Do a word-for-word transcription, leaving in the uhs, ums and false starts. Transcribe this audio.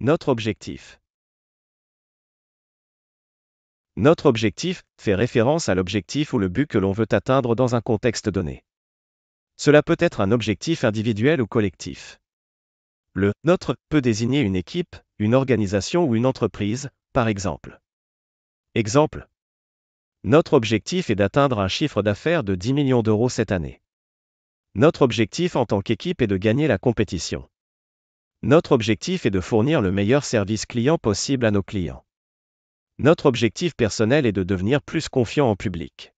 Notre objectif. Notre objectif fait référence à l'objectif ou le but que l'on veut atteindre dans un contexte donné. Cela peut être un objectif individuel ou collectif. Le « notre » peut désigner une équipe, une organisation ou une entreprise, par exemple. Exemple. Notre objectif est d'atteindre un chiffre d'affaires de dix millions d'euros cette année. Notre objectif en tant qu'équipe est de gagner la compétition. Notre objectif est de fournir le meilleur service client possible à nos clients. Notre objectif personnel est de devenir plus confiant en public.